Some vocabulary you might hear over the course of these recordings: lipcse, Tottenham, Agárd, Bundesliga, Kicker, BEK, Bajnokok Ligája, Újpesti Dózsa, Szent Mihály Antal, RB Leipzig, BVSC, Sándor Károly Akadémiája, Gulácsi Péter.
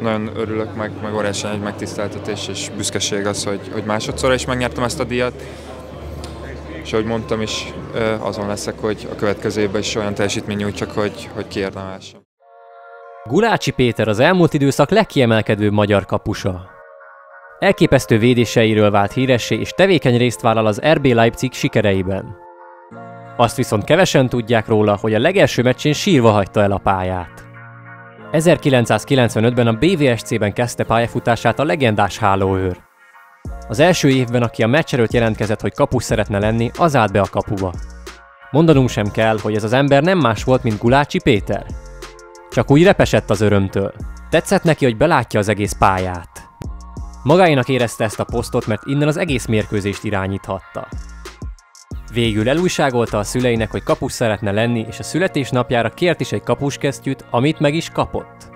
nagyon örülök, meg óriási egy megtiszteltetés és büszkeség az, hogy másodszorra is megnyertem ezt a díjat. És ahogy mondtam is, azon leszek, hogy a következő évben is olyan teljesítmény nyújt, csak hogy kiérdemeljem. Gulácsi Péter az elmúlt időszak legkiemelkedőbb magyar kapusa. Elképesztő védéseiről vált híressé és tevékeny részt vállal az RB Leipzig sikereiben. Azt viszont kevesen tudják róla, hogy a legelső meccsén sírva hagyta el a pályát. 1995-ben a BVSC-ben kezdte pályafutását a legendás hálóőr. Az első évben, aki a meccs előtt jelentkezett, hogy kapus szeretne lenni, az állt be a kapuba. Mondanunk sem kell, hogy ez az ember nem más volt, mint Gulácsi Péter. Csak úgy repesett az örömtől. Tetszett neki, hogy belátja az egész pályát. Magáénak érezte ezt a posztot, mert innen az egész mérkőzést irányíthatta. Végül elújságolta a szüleinek, hogy kapus szeretne lenni, és a születésnapjára kért is egy kapuskesztyűt, amit meg is kapott.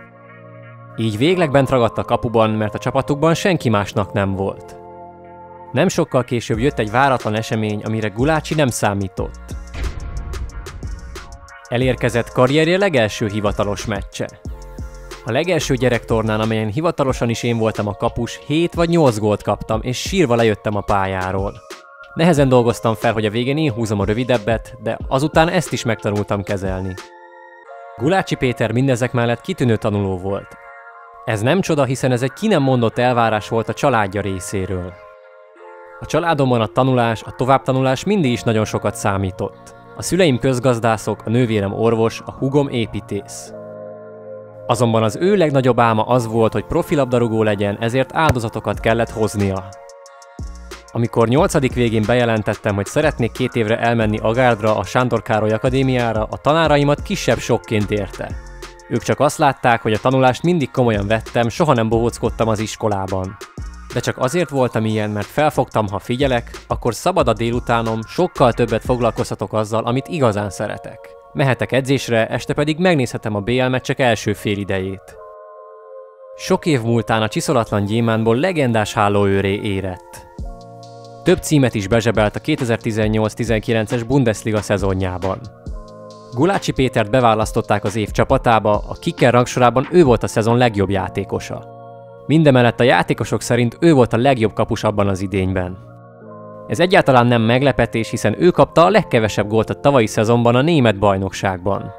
Így végleg bent ragadt a kapuban, mert a csapatukban senki másnak nem volt. Nem sokkal később jött egy váratlan esemény, amire Gulácsi nem számított. Elérkezett karrierje legelső hivatalos meccse. A legelső gyerektornán, amelyen hivatalosan is én voltam a kapus, 7 vagy 8 gólt kaptam, és sírva lejöttem a pályáról. Nehezen dolgoztam fel, hogy a végén én húzom a rövidebbet, de azután ezt is megtanultam kezelni. Gulácsi Péter mindezek mellett kitűnő tanuló volt. Ez nem csoda, hiszen ez egy ki nem mondott elvárás volt a családja részéről. A családomban a tanulás, a továbbtanulás mindig is nagyon sokat számított. A szüleim közgazdászok, a nővérem orvos, a húgom építész. Azonban az ő legnagyobb álma az volt, hogy profi labdarúgó legyen, ezért áldozatokat kellett hoznia. Amikor 8. végén bejelentettem, hogy szeretnék 2 évre elmenni Agárdra, a Sándor Károly Akadémiára, a tanáraimat kisebb sokként érte. Ők csak azt látták, hogy a tanulást mindig komolyan vettem, soha nem bohóckodtam az iskolában. De csak azért voltam ilyen, mert felfogtam, ha figyelek, akkor szabad a délutánom, sokkal többet foglalkozhatok azzal, amit igazán szeretek. Mehetek edzésre, este pedig megnézhetem a BL meccsek első félidejét. Sok év múltán a csiszolatlan gyémánból legendás hálóőré érett. Több címet is bezsebelt a 2018-19-es Bundesliga szezonjában. Gulácsi Pétert beválasztották az év csapatába, a Kicker rangsorában ő volt a szezon legjobb játékosa. Mindemellett a játékosok szerint ő volt a legjobb kapus abban az idényben. Ez egyáltalán nem meglepetés, hiszen ő kapta a legkevesebb gólt a tavalyi szezonban a német bajnokságban.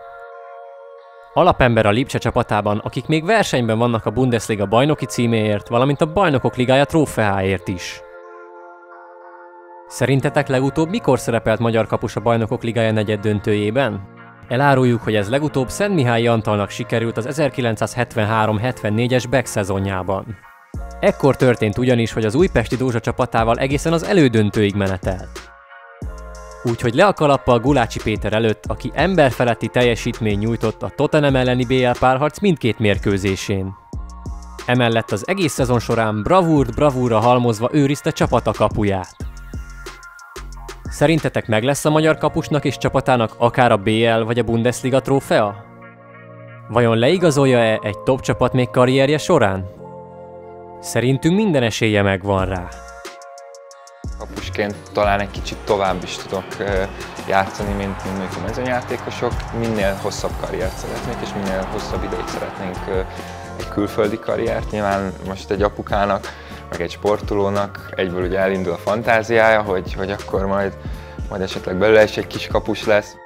Alapember a Lipcse csapatában, akik még versenyben vannak a Bundesliga bajnoki címéért, valamint a Bajnokok Ligája trófeáért is. Szerintetek legutóbb mikor szerepelt magyar kapus a Bajnokok Ligája negyeddöntőjében? Eláruljuk, hogy ez legutóbb Szent Mihály Antalnak sikerült az 1973-74-es BEK szezonjában. Ekkor történt ugyanis, hogy az Újpesti Dózsa csapatával egészen az elődöntőig menetelt. Úgyhogy le a kalappal Gulácsi Péter előtt, aki emberfeletti teljesítmény nyújtott a Tottenham elleni BL párharc mindkét mérkőzésén. Emellett az egész szezon során bravúrt bravúra halmozva őrizte csapata kapuját. Szerintetek meg lesz a magyar kapusnak és csapatának akár a BL vagy a Bundesliga trófea? Vajon leigazolja-e egy top csapat még karrierje során? Szerintünk minden esélye megvan rá. Kapusként talán egy kicsit tovább is tudok játszani, mint mondjuk a mezőnyjátékosok. Minél hosszabb karriert szeretnék, és minél hosszabb ideig szeretnénk egy külföldi karriert. Nyilván most egy apukának, meg egy sportolónak egyből ugye elindul a fantáziája, hogy akkor majd esetleg belőle is egy kis kapus lesz.